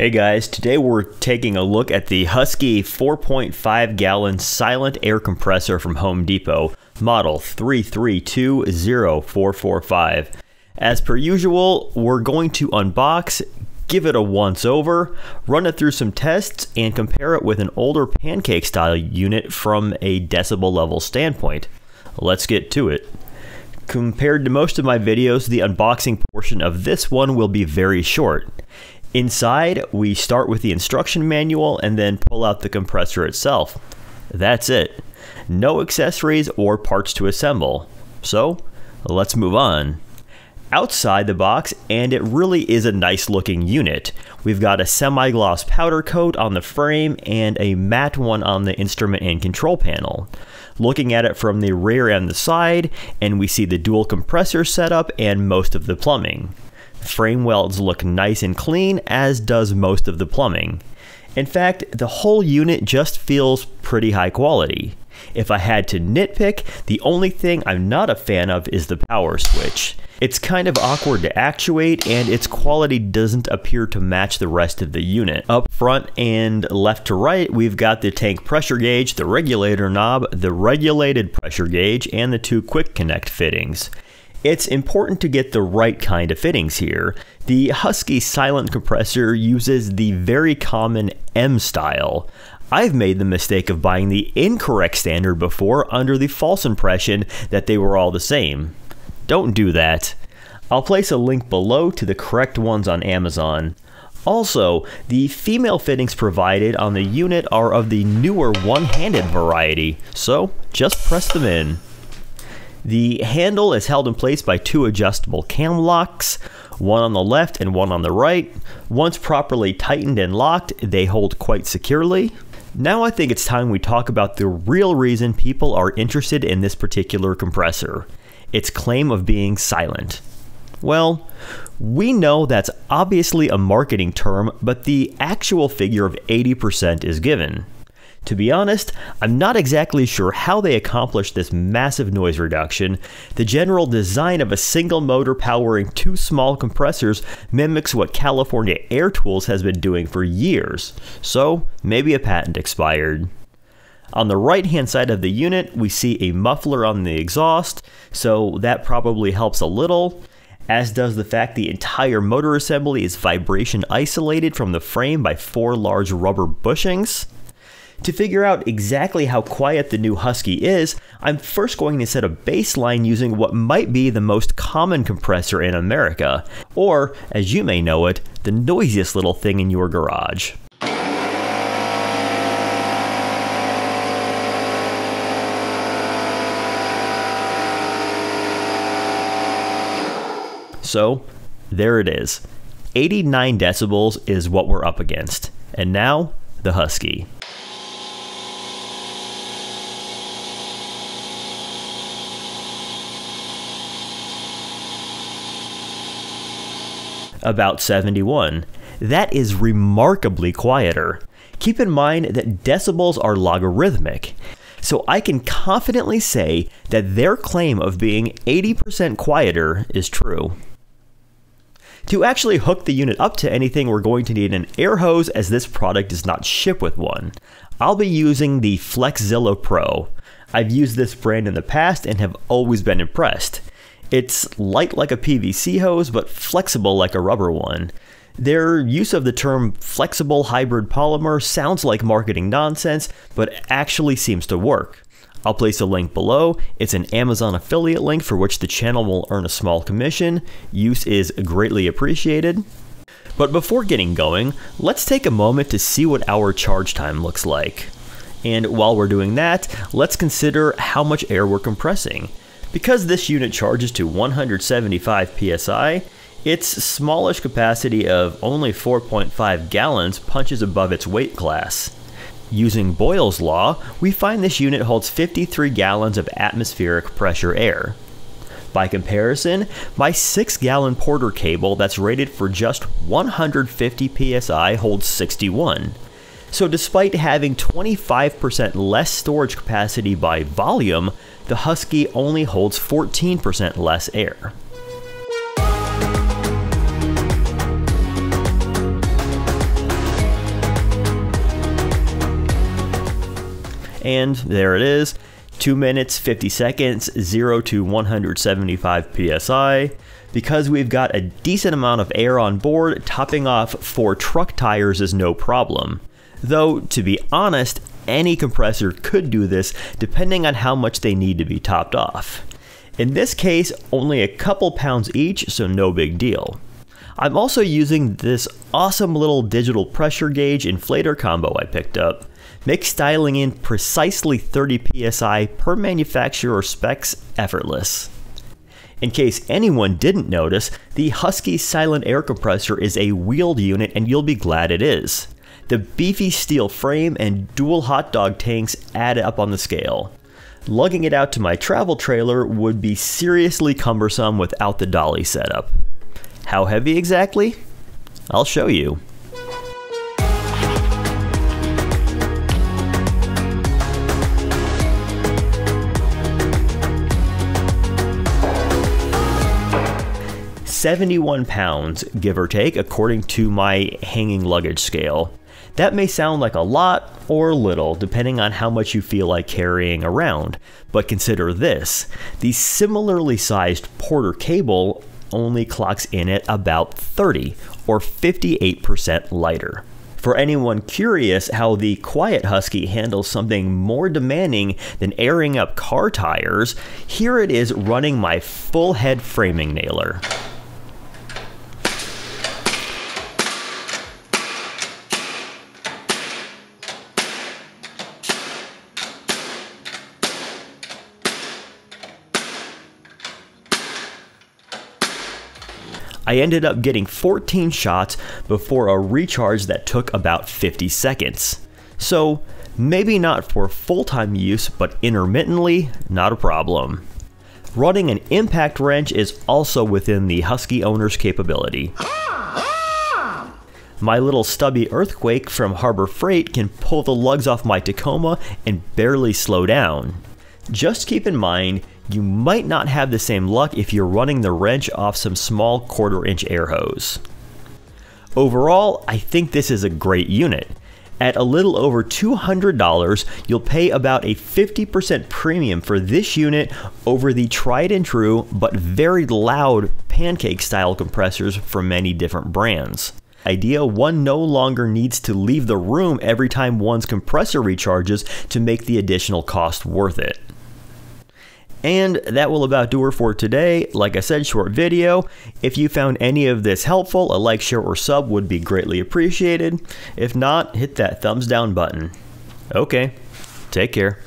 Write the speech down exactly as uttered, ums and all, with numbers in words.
Hey guys, today we're taking a look at the Husky four point five gallon silent air compressor from Home Depot, model three three two zero four four five. As per usual, we're going to unbox, give it a once over, run it through some tests, and compare it with an older pancake style unit from a decibel level standpoint. Let's get to it. Compared to most of my videos, the unboxing portion of this one will be very short. Inside, we start with the instruction manual and then pull out the compressor itself. That's it. No accessories or parts to assemble. So, let's move on. Outside the box, and it really is a nice looking unit. We've got a semi-gloss powder coat on the frame and a matte one on the instrument and control panel. Looking at it from the rear and the side, and we see the dual compressor setup and most of the plumbing. Frame welds look nice and clean, as does most of the plumbing. In fact, the whole unit just feels pretty high quality. If I had to nitpick, the only thing I'm not a fan of is the power switch. It's kind of awkward to actuate, and its quality doesn't appear to match the rest of the unit. Up front and left to right, we've got the tank pressure gauge, the regulator knob, the regulated pressure gauge, and the two quick connect fittings. It's important to get the right kind of fittings here. The Husky silent compressor uses the very common M style. I've made the mistake of buying the incorrect standard before under the false impression that they were all the same. Don't do that. I'll place a link below to the correct ones on Amazon. Also, the female fittings provided on the unit are of the newer one-handed variety, so just press them in. The handle is held in place by two adjustable cam locks, one on the left and one on the right. Once properly tightened and locked, they hold quite securely. Now I think it's time we talk about the real reason people are interested in this particular compressor, its claim of being silent. Well, we know that's obviously a marketing term, but the actual figure of eighty percent is given. To be honest, I'm not exactly sure how they accomplished this massive noise reduction. The general design of a single motor powering two small compressors mimics what California Air Tools has been doing for years, so maybe a patent expired. On the right-hand side of the unit, we see a muffler on the exhaust, so that probably helps a little, as does the fact the entire motor assembly is vibration isolated from the frame by four large rubber bushings. To figure out exactly how quiet the new Husky is, I'm first going to set a baseline using what might be the most common compressor in America, or, as you may know it, the noisiest little thing in your garage. So, there it is. eighty-nine decibels is what we're up against. And now, the Husky. About seventy-one. That is remarkably quieter. Keep in mind that decibels are logarithmic, so I can confidently say that their claim of being eighty percent quieter is true. To actually hook the unit up to anything, we're going to need an air hose, as this product does not ship with one. I'll be using the Flexzilla Pro. I've used this brand in the past and have always been impressed. It's light like a P V C hose, but flexible like a rubber one. Their use of the term flexible hybrid polymer sounds like marketing nonsense, but actually seems to work. I'll place a link below. It's an Amazon affiliate link for which the channel will earn a small commission. Use is greatly appreciated. But before getting going, let's take a moment to see what our charge time looks like. And while we're doing that, let's consider how much air we're compressing. Because this unit charges to one hundred seventy-five P S I, its smallish capacity of only four point five gallons punches above its weight class. Using Boyle's law, we find this unit holds fifty-three gallons of atmospheric pressure air. By comparison, my six gallon Porter Cable that's rated for just one hundred fifty P S I holds sixty-one. So despite having twenty-five percent less storage capacity by volume, the Husky only holds fourteen percent less air. And there it is, two minutes, fifty seconds, zero to one hundred seventy-five P S I. Because we've got a decent amount of air on board, topping off four truck tires is no problem. Though, to be honest, any compressor could do this depending on how much they need to be topped off. In this case, only a couple pounds each, so no big deal. I'm also using this awesome little digital pressure gauge inflator combo I picked up. Makes styling in precisely thirty P S I per manufacturer specs effortless. In case anyone didn't notice, the Husky silent air compressor is a wheeled unit, and you'll be glad it is. The beefy steel frame and dual hot dog tanks add up on the scale. Lugging it out to my travel trailer would be seriously cumbersome without the dolly setup. How heavy exactly? I'll show you. seventy-one pounds, give or take, according to my hanging luggage scale. That may sound like a lot or little, depending on how much you feel like carrying around, but consider this. The similarly sized Porter Cable only clocks in at about thirty, or fifty-eight percent lighter. For anyone curious how the quiet Husky handles something more demanding than airing up car tires, here it is running my full head framing nailer. I ended up getting fourteen shots before a recharge that took about fifty seconds. So maybe not for full-time use, but intermittently, not a problem. Running an impact wrench is also within the Husky owner's capability. My little stubby Earthquake from Harbor Freight can pull the lugs off my Tacoma and barely slow down. Just keep in mind, you might not have the same luck if you're running the wrench off some small quarter-inch air hose. Overall, I think this is a great unit. At a little over two hundred dollars, you'll pay about a fifty percent premium for this unit over the tried and true but very loud pancake-style compressors from many different brands. Idea one no longer needs to leave the room every time one's compressor recharges to make the additional cost worth it. And that will about do her for today. Like I said, short video. If you found any of this helpful, a like, share, or sub would be greatly appreciated. If not, hit that thumbs down button. Okay, take care.